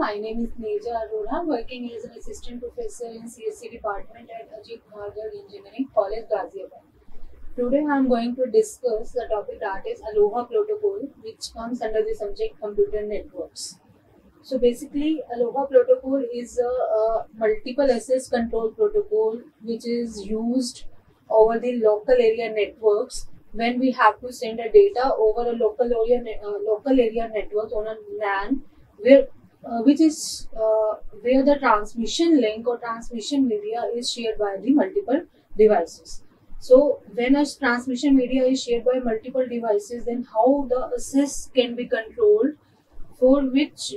My name is Neeta Arora, working as an assistant professor in CSE department at Ajit Nagar Engineering College, Gaziabad. Today I am going to discuss the topic that is Aloha protocol, which comes under the subject computer networks. So basically, Aloha protocol is a multiple access control protocol which is used over the local area networks when we have to send a data over a local area network on a LAN, which is where the transmission link or transmission media is shared by the multiple devices. So when a transmission media is shared by multiple devices, then how the access can be controlled, for which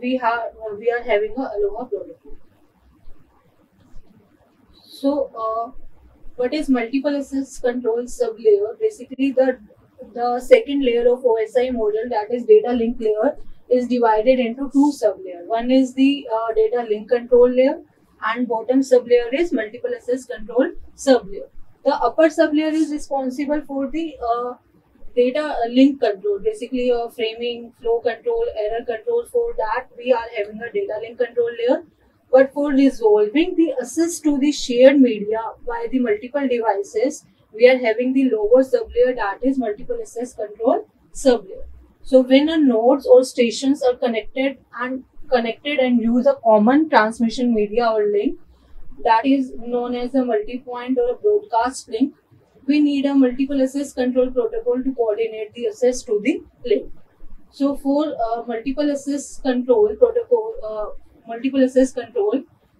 we are having a Aloha protocol. So what is multiple access control sub-layer? Basically, the second layer of OSI model, that is data link layer, is divided into two sub-layers. One is the data link control layer, and bottom sub-layer is multiple access control sub-layer. The upper sub-layer is responsible for the data link control, basically framing, flow control, error control. For that we are having a data link control layer. But for resolving the access to the shared media by the multiple devices, we are having the lower sub-layer, that is multiple access control sub-layer. So when a nodes or stations are connected and use a common transmission media or link, that is known as a multi-point or a broadcast link, we need a multiple access control protocol to coordinate the access to the link. So for multiple access control protocol,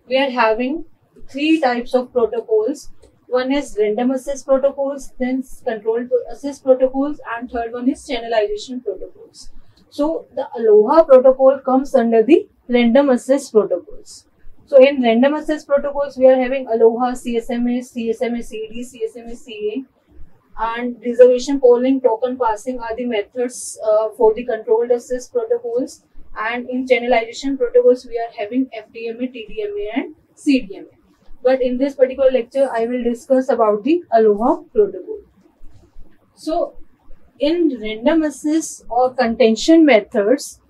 we are having three types of protocols. One is random access protocols, then controlled access protocols, and third one is channelization protocols. So the Aloha protocol comes under the random access protocols. So in random access protocols, we are having Aloha, CSMA, CSMA CD, CSMA CA, and reservation polling, token passing are the methods for the controlled access protocols. And in channelization protocols, we are having FDMA, TDMA, and CDMA. But in this particular lecture, I will discuss about the Aloha protocol. So, in random access or contention methods,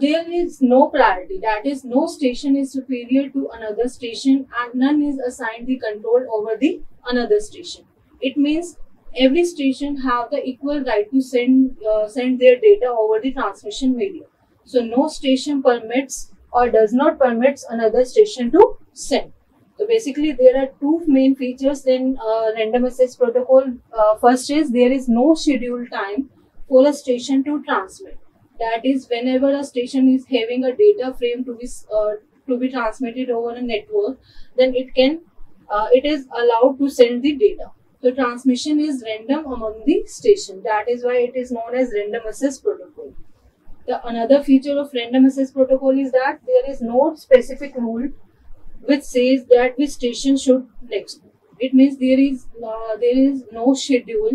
there is no priority. That is, no station is superior to another station and none is assigned the control over the another station. It means every station have the equal right to send their data over the transmission media. So, no station permits or does not permit another station to send. So basically, there are two main features in random access protocol. First is there is no schedule time for a station to transmit. That is, whenever a station is having a data frame to be transmitted over a network, then it is allowed to send the data. So transmission is random among the station. That is why it is known as random access protocol. The another feature of random access protocol is that there is no specific rule which says that which station should next. It means there is no schedule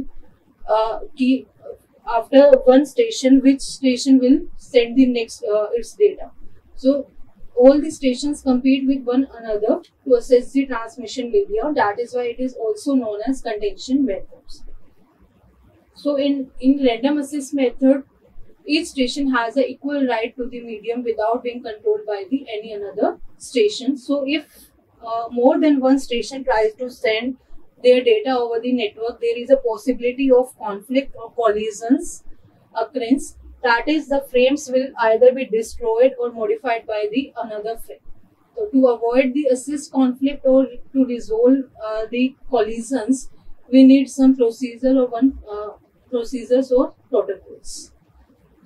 after one station which station will send the next its data. So all the stations compete with one another to access the transmission media. That is why it is also known as contention methods. So in random access method, each station has an equal right to the medium without being controlled by the any another station. So if more than one station tries to send their data over the network, there is a possibility of conflict or collisions occurrence. That is, the frames will either be destroyed or modified by the another frame. So to avoid the access conflict or to resolve the collisions, we need some procedures or protocols.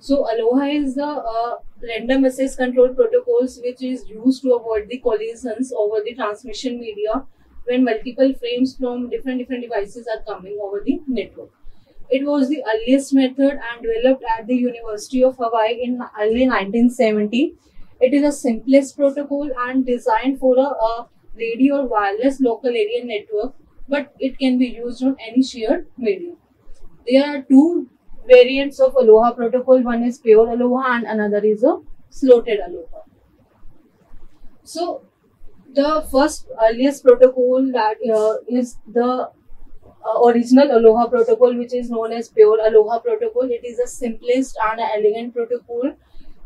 So Aloha is the random access control protocols which is used to avoid the collisions over the transmission media when multiple frames from different devices are coming over the network. It was the earliest method and developed at the University of Hawaii in early 1970. It is the simplest protocol and designed for a radio or wireless local area network, but it can be used on any shared medium. There are two variants of Aloha protocol. One is pure Aloha and another is a slotted Aloha. So the first earliest protocol that is the original Aloha protocol, which is known as pure Aloha protocol. It is the simplest and elegant protocol.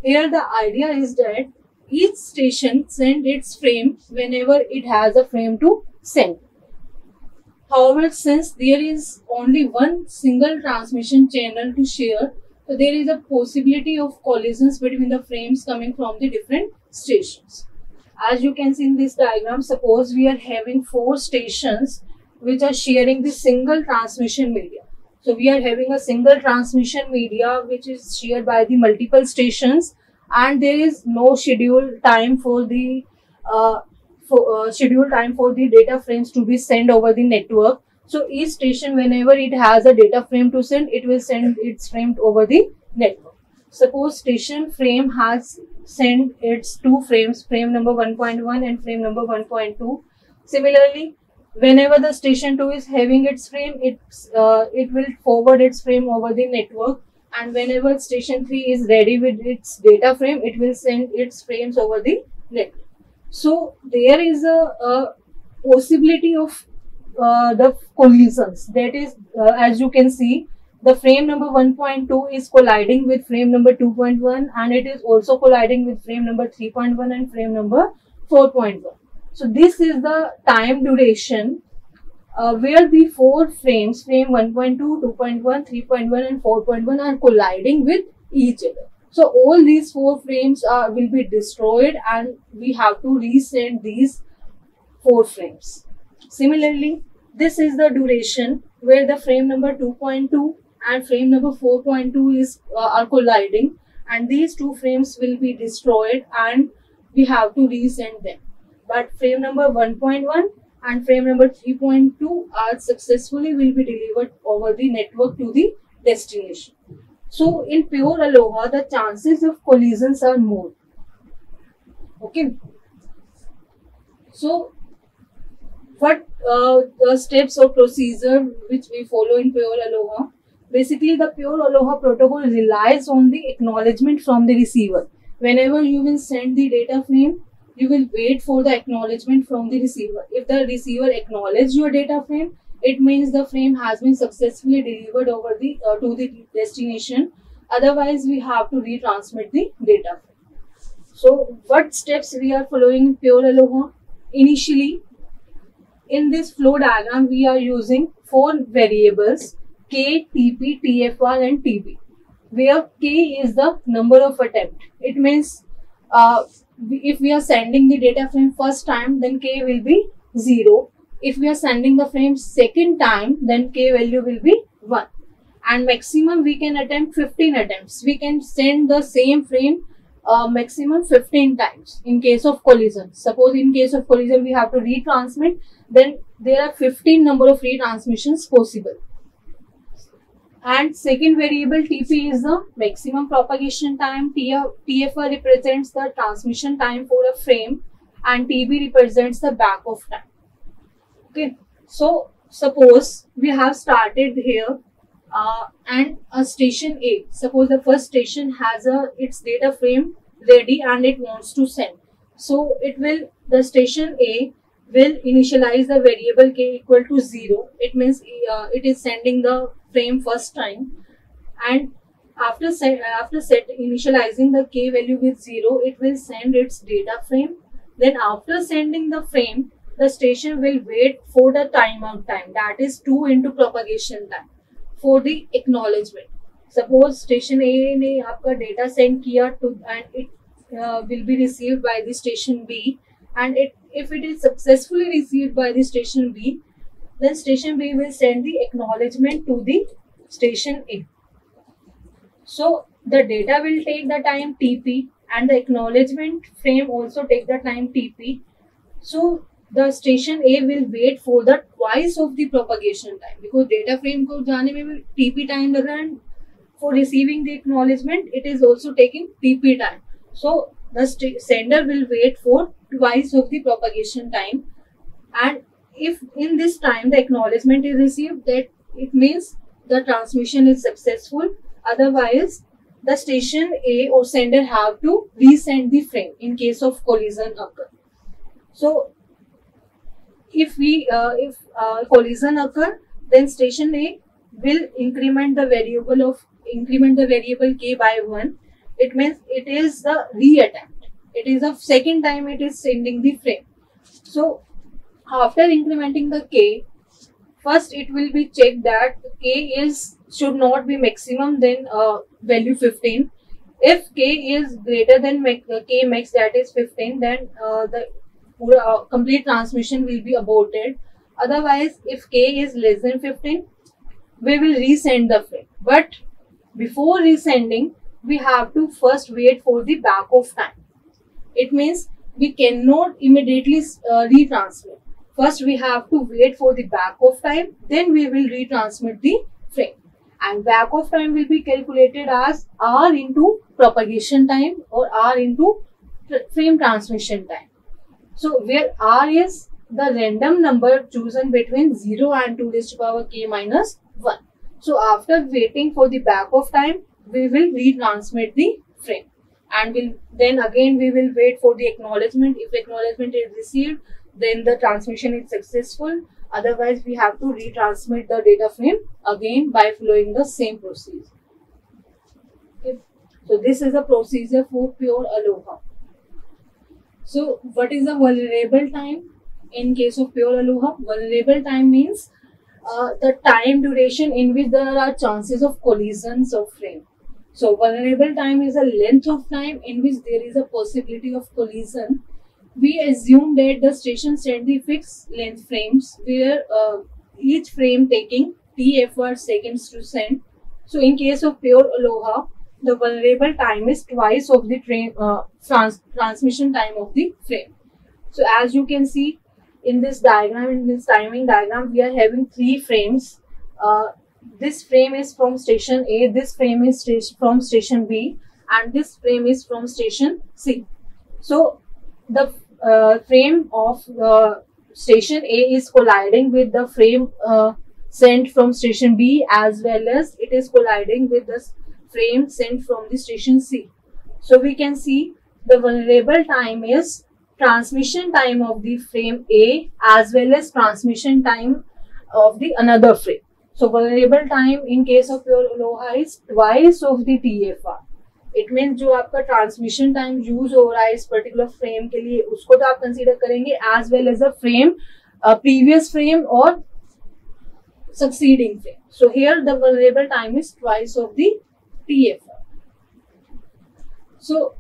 Here the idea is that each station send its frame whenever it has a frame to send. However, since there is only one single transmission channel to share, so there is a possibility of collisions between the frames coming from the different stations. As you can see in this diagram, suppose we are having four stations which are sharing the single transmission media. So we are having a single transmission media which is shared by the multiple stations, and there is no scheduled time for the data frames to be sent over the network. So each station, whenever it has a data frame to send, it will send its frame over the network. Suppose station frame has sent its two frames, frame number 1.1 and frame number 1.2. Similarly, whenever the station 2 is having its frame, it will forward its frame over the network, and whenever station 3 is ready with its data frame, it will send its frames over the network. So there is a possibility of the collisions, that is, as you can see, the frame number 1.2 is colliding with frame number 2.1, and it is also colliding with frame number 3.1 and frame number 4.1. So this is the time duration where the four frames, frame 1.2, 2.1, 3.1 and 4.1 are colliding with each other. So all these four frames will be destroyed, and we have to resend these four frames. Similarly, this is the duration where the frame number 2.2 and frame number 4.2 are colliding, and these two frames will be destroyed and we have to resend them. But frame number 1.1 and frame number 3.2 are successfully will be delivered over the network to the destination. So in pure aloha, the chances of collisions are more. Okay. So what the steps or procedure which we follow in pure aloha? Basically, the pure aloha protocol relies on the acknowledgement from the receiver. Whenever you will send the data frame, you will wait for the acknowledgement from the receiver. If the receiver acknowledges your data frame, it means the frame has been successfully delivered over the to the destination. Otherwise, we have to retransmit the data frame. So, what steps we are following in pure aloha? Initially, in this flow diagram, we are using four variables: K, TP, TFR, and TB. Where K is the number of attempts. It means if we are sending the data frame first time, then K will be 0. If we are sending the frame second time, then K value will be 1. And maximum we can attempt 15 attempts. We can send the same frame maximum 15 times in case of collision. Suppose in case of collision we have to retransmit, then there are 15 number of retransmissions possible. And second variable TP is the maximum propagation time, TFR represents the transmission time for a frame, and TB represents the back of time. Okay, so suppose we have started here and a station A, suppose the first station has its data frame ready and it wants to send. So it will, the station A will initialize the variable K equal to 0. It means it is sending the frame first time, and after initializing the K value with 0, it will send its data frame. Then after sending the frame, the station will wait for the timeout time, that is 2 into propagation time, for the acknowledgement. Suppose station A ने आपका data send किया to, and it will be received by the station B, and if it is successfully received by the station B, then station B will send the acknowledgement to the station A. So the data will take the time TP, and the acknowledgement frame also take the time TP. So the station A will wait for the twice of the propagation time, because data frame को जाने में TP time लग रहा है, and for receiving the acknowledgement it is also taking TP time. So the sender will wait for twice of the propagation time, and if in this time the acknowledgement is received, that it means the transmission is successful. Otherwise, the station A or sender have to resend the frame in case of collision occur. So if collision occur, then station A will increment the variable K by 1, it means it is the reattempt. It is the second time it is sending the frame. So after implementing the K, first it will be checked that K is should not be maximum than value 15. If K is greater than K max, that is 15, then the complete transmission will be aborted. Otherwise, if K is less than 15, we will resend the frame. But before resending, we have to first wait for the backoff time. It means we cannot immediately retransmit. First, we have to wait for the backoff time. Then we will retransmit the frame. And backoff time will be calculated as R into propagation time or R into frame transmission time. So where R is the random number chosen between 0 and 2 raised to power k minus 1. So after waiting for the backoff time, we will retransmit the frame, and then again we will wait for the acknowledgement. If acknowledgement is received, then the transmission is successful. Otherwise, we have to retransmit the data frame again by following the same procedure. Okay. So this is the procedure for pure aloha. So what is the vulnerable time in case of pure aloha? Vulnerable time means the time duration in which there are chances of collisions of frame. So vulnerable time is a length of time in which there is a possibility of collision. We assume that the station sent the fixed length frames where each frame taking t effort seconds to send. So in case of pure aloha, the vulnerable time is twice of the transmission time of the frame. So as you can see in this diagram, in this timing diagram, we are having three frames. This frame is from station A, this frame is from station B, and this frame is from station C. So the frame of station A is colliding with the frame sent from station B, as well as it is colliding with the frame sent from the station C. So we can see the vulnerable time is transmission time of the frame A as well as transmission time of the another frame. So vulnerable time in case of pure aloha is twice of the TFR. It means जो आपका transmission time use हो रहा है इस particular frame के लिए, उसको तो आप consider करेंगे as well as the frame, previous frame और succeeding frame. So here the vulnerable time is twice of the TFR. So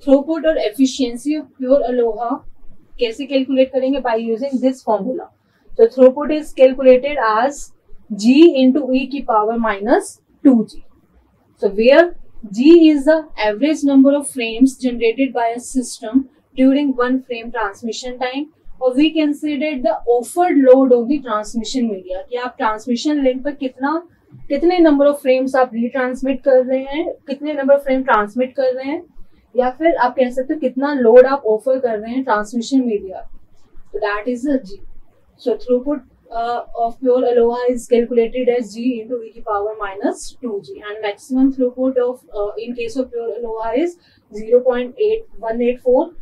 throughput or efficiency of pure aloha कैसे calculate करेंगे? By using this formula. So throughput is calculated as G into e की power minus 2G. So where G is the average number of frames generated by a system during one frame transmission time, or we consider the offered load of the transmission media. कि आप transmission length पर कितने number of frames आप retransmit कर रहे हैं, कितने number of frame transmit कर रहे हैं, या फिर आप कह सकते हो कितना load आप offer कर रहे हैं transmission media. So that is the G. So throughput of pure aloha is calculated as G into e power minus 2G, and maximum throughput of in case of pure aloha is 0.8184,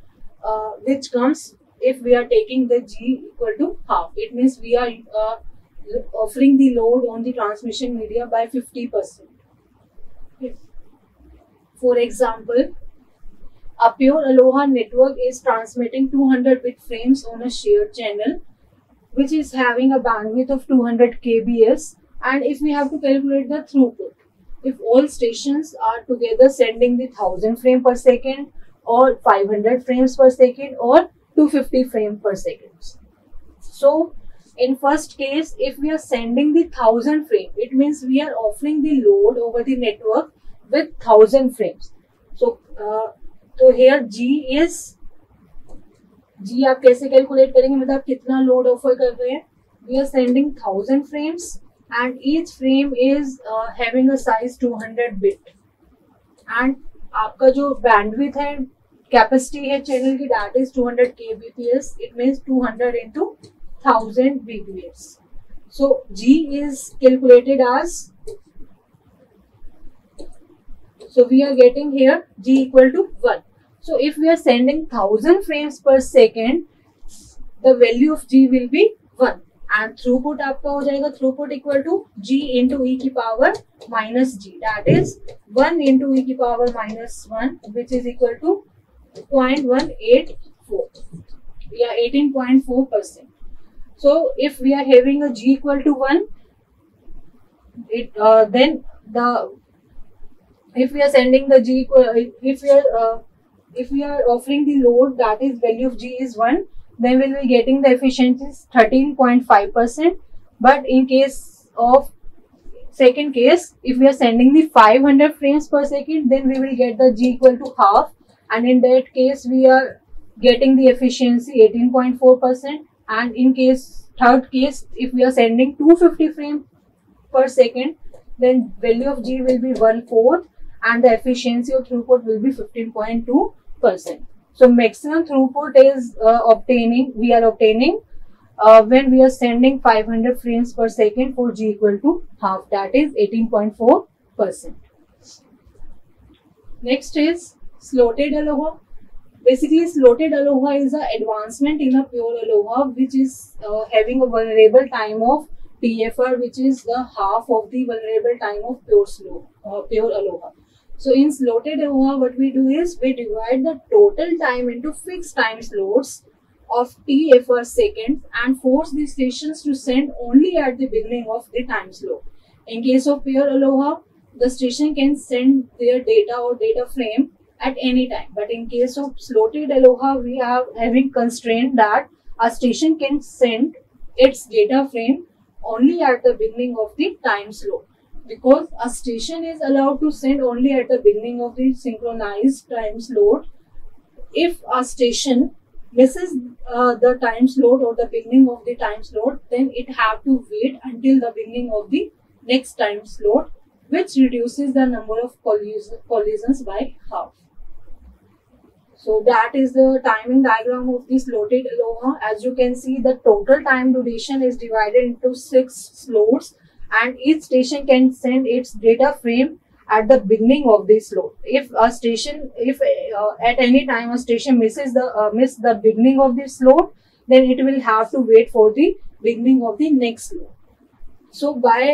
which comes if we are taking the G equal to half. It means we are offering the load on the transmission media by 50%. Okay. For example, a pure aloha network is transmitting 200 bit frames on a shared channel, which is having a bandwidth of 200 kbs, and if we have to calculate the throughput, if all stations are together sending the 1000 frame per second or 500 frames per second or 250 frame per second. So in first case, if we are sending the 1000 frame, it means we are offering the load over the network with 1000 frames. So, here G is जी आप कैसे calculate करेंगे, मतलब कितना load offer कर रहे हैं. We are sending 1000 frames and each frame is having a size 200 bit, and आपका जो बैंडविड्थ है, कैपेसिटी है चैनल की, that is 200 kbps. It means 200 into 1000 bps. So G is calculated as, so we are getting here G equal to 1. So if we are sending 1000 frames per second, the value of G will be 1, and throughput आपका हो जाएगा throughput equal to G into ई की power minus G, that is 1 into ई की power minus 1 which is equal to 0.184 या 18.4%. So if we are having a G equal to 1, if we are offering the load that is value of G is 1, then we will be getting the efficiency is 13.5%. But in case of second case, if we are sending the 500 frames per second, then we will get the G equal to half, and in that case we are getting the efficiency 18.4%. And in case third case, if we are sending 250 frames per second, then value of G will be 1/4 and the efficiency of throughput will be 15.2%. So maximum throughput is we are obtaining when we are sending 500 frames per second for G equal to half, that is 18.4%. Next is slotted aloha. Basically, slotted aloha is an advancement in a pure aloha, which is having a vulnerable time of TFR, which is the half of the vulnerable time of pure aloha. So in slotted aloha, what we do is we divide the total time into fixed time slots of TFR seconds and force the stations to send only at the beginning of the time slot. In case of pure aloha, the station can send their data or data frame at any time, but in case of slotted aloha, we are having constraint that a station can send its data frame only at the beginning of the time slot, because a station is allowed to send only at the beginning of the synchronized time slot. If a station misses the time slot or the beginning of the time slot, then it have to wait until the beginning of the next time slot, which reduces the number of collisions by half. So that is the timing diagram of the slotted aloha. As you can see, the total time duration is divided into 6 slots, and each station can send its data frame at the beginning of the slot. If a station, at any time a station misses the beginning of the slot, then it will have to wait for the beginning of the next slot. So by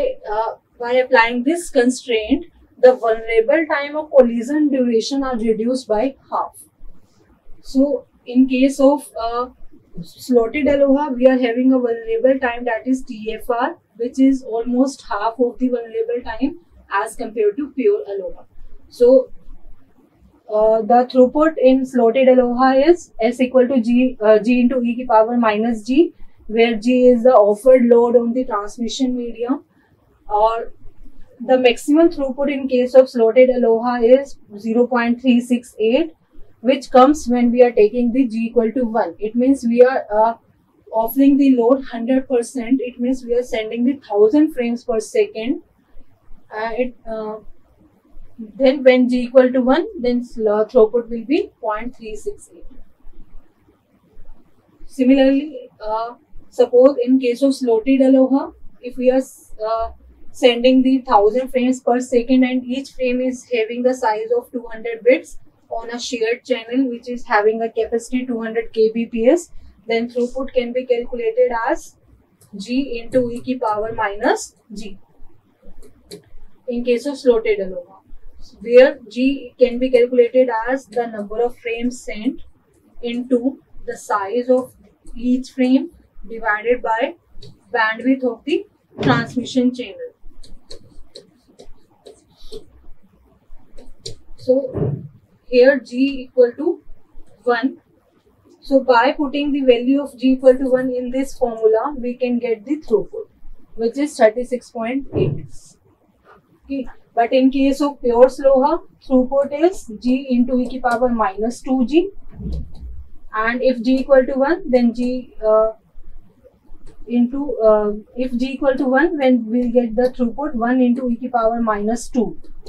applying this constraint, the vulnerable time of collision duration are reduced by half. So in case of slotted aloha, we are having a vulnerable time that is TFR, which is almost half of the vulnerable time as compared to pure aloha. So the throughput in slotted aloha is S equal to G into E ki power minus G, where G is the offered load on the transmission medium. Or the maximum throughput in case of slotted aloha is 0.368, which comes when we are taking the G equal to 1. It means we are offering the load 100%. It means we are sending the 1000 frames per second. Then when G equal to 1, then throughput will be 0.368. Similarly, suppose in case of slotted aloha, if we are sending the 1000 frames per second and each frame is having the size of 200 bits on a shared channel which is having a capacity 200 kbps, then throughput can be calculated as G into E ki power minus G in case of slotted aloha, where G can be calculated as the number of frames sent into the size of each frame divided by bandwidth of the transmission channel. So here G equal to 1. So by putting the value of G equal to 1 in this formula, we can get the throughput, which is 36.8. Okay. But in case of pure aloha, throughput is G into E ki power minus 2G, and if G equal to 1, then when we'll get the throughput 1 into E ki power minus 2,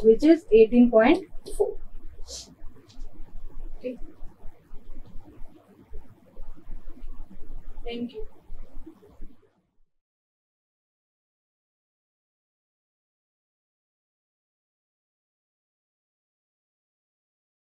which is 18.4. Okay. Thank you.